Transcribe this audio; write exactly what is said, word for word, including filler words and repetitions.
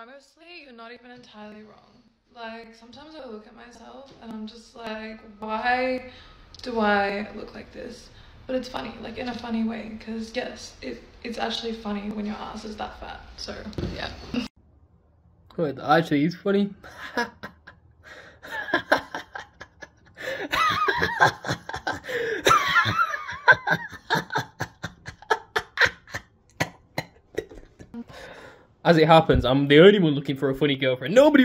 Honestly, you're not even entirely wrong. Like, sometimes I look at myself and I'm just like, why do I look like this? But it's funny, like, in a funny way, because yes, it it's actually funny when your ass is that fat. So yeah. Wait, the actually is funny. As it happens, I'm the only one looking for a funny girlfriend. Nobody